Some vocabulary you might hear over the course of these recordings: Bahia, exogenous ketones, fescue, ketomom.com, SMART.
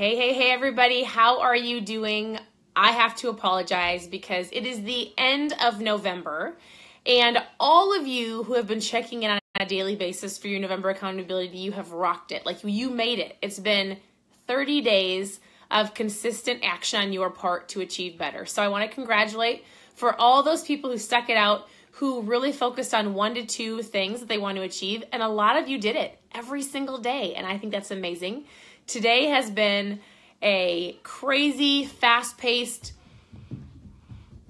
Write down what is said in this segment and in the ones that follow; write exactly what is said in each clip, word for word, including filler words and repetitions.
Hey, hey, hey, everybody. How are you doing? I have to apologize because it is the end of November, and all of you who have been checking in on a daily basis for your November accountability, you have rocked it. Like, you made it. It's been thirty days of consistent action on your part to achieve better. So I want to congratulate for all those people who stuck it out, who really focused on one to two things that they want to achieve, and a lot of you did it every single day, and I think that's amazing. Today has been a crazy, fast-paced,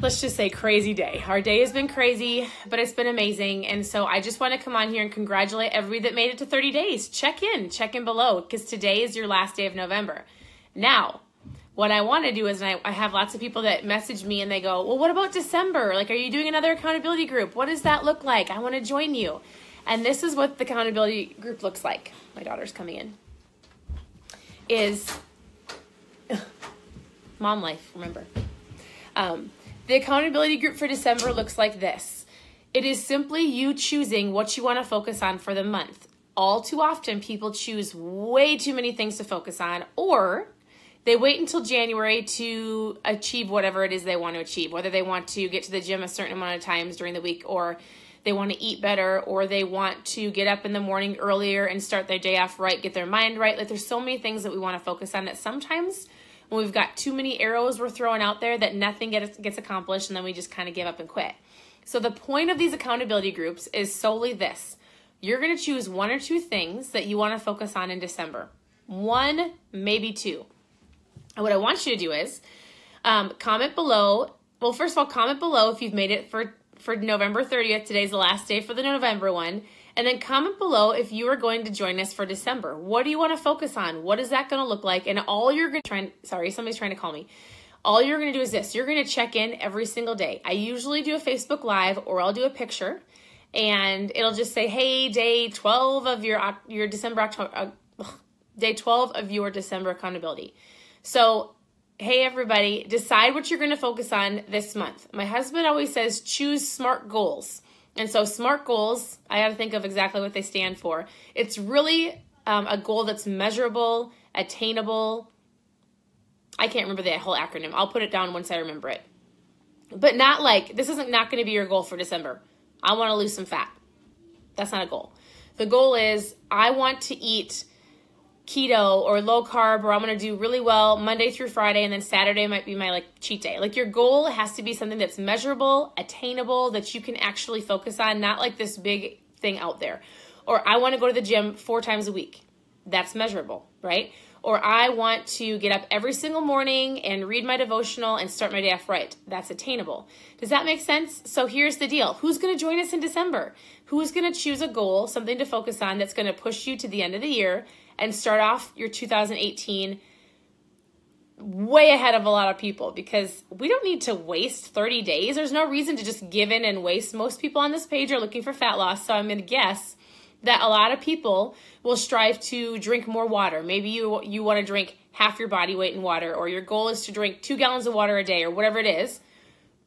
let's just say crazy day. Our day has been crazy, but it's been amazing. And so I just want to come on here and congratulate everybody that made it to thirty days. Check in, check in below, because today is your last day of November. Now, what I want to do is, and I, I have lots of people that message me and they go, well, what about December? Like, are you doing another accountability group? What does that look like? I want to join you. And this is what the accountability group looks like. My daughter's coming in. Is mom life, remember. Um, the accountability group for December looks like this. It is simply you choosing what you want to focus on for the month. All too often, people choose way too many things to focus on, or they wait until January to achieve whatever it is they want to achieve, whether they want to get to the gym a certain amount of times during the week, or they want to eat better, or they want to get up in the morning earlier and start their day off right, get their mind right. Like, there's so many things that we want to focus on that sometimes when we've got too many arrows we're throwing out there that nothing gets, gets accomplished, and then we just kind of give up and quit. So the point of these accountability groups is solely this. You're going to choose one or two things that you want to focus on in December. One, maybe two. And what I want you to do is um, comment below. Well, first of all, comment below if you've made it for for November thirtieth. Today's the last day for the November one. And then comment below if you are going to join us for December. What do you want to focus on? What is that going to look like? And all you're going to try, sorry, somebody's trying to call me. All you're going to do is this. You're going to check in every single day. I usually do a Facebook Live, or I'll do a picture, and it'll just say, hey, day twelve of your, your December, October, uh, day twelve of your December accountability. So, hey everybody, decide what you're going to focus on this month. My husband always says choose SMART goals. And so SMART goals, I got to think of exactly what they stand for. It's really um, a goal that's measurable, attainable. I can't remember the whole acronym. I'll put it down once I remember it. But not like, this isn't not going to be your goal for December. I want to lose some fat. That's not a goal. The goal is, I want to eat keto or low carb, or I'm going to do really well Monday through Friday, and then Saturday might be my like cheat day. Like, your goal has to be something that's measurable, attainable, that you can actually focus on, not like this big thing out there. Or I want to go to the gym four times a week. That's measurable, right? Or I want to get up every single morning and read my devotional and start my day off right. That's attainable. Does that make sense? So here's the deal. Who's going to join us in December? Who's going to choose a goal, something to focus on that's going to push you to the end of the year and start off your two thousand eighteen way ahead of a lot of people? Because we don't need to waste thirty days. There's no reason to just give in and waste. Most people on this page are looking for fat loss, so I'm going to guess that a lot of people will strive to drink more water. Maybe you you want to drink half your body weight in water, or your goal is to drink two gallons of water a day, or whatever it is.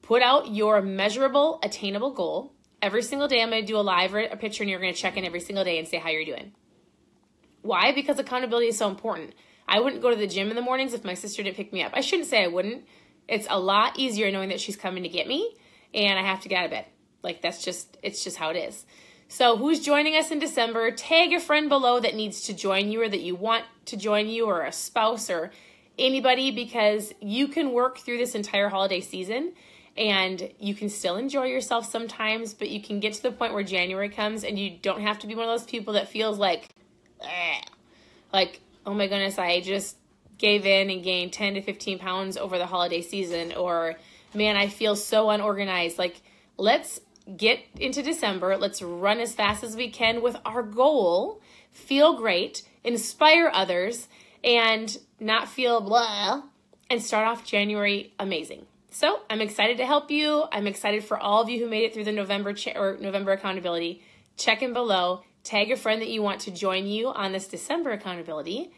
Put out your measurable, attainable goal. Every single day I'm going to do a live or a picture, and you're going to check in every single day and say how you're doing. Why? Because accountability is so important. I wouldn't go to the gym in the mornings if my sister didn't pick me up. I shouldn't say I wouldn't. It's a lot easier knowing that she's coming to get me and I have to get out of bed. Like, that's just, it's just how it is. So who's joining us in December? Tag a friend below that needs to join you, or that you want to join you, or a spouse, or anybody, because you can work through this entire holiday season and you can still enjoy yourself sometimes, but you can get to the point where January comes and you don't have to be one of those people that feels like, ugh, like, oh my goodness, I just gave in and gained ten to fifteen pounds over the holiday season, or man, I feel so unorganized. Like, let's get into December. Let's run as fast as we can with our goal, feel great, inspire others, and not feel blah, and start off January amazing. So I'm excited to help you. I'm excited for all of you who made it through the November ch or November accountability. Check in below. Tag a friend that you want to join you on this December accountability.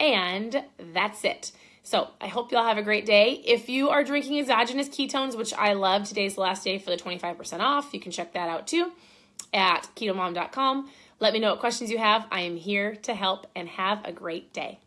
And that's it. So I hope you all have a great day. If you are drinking exogenous ketones, which I love, today's the last day for the twenty-five percent off. You can check that out too at keto mom dot com. Let me know what questions you have. I am here to help, and have a great day.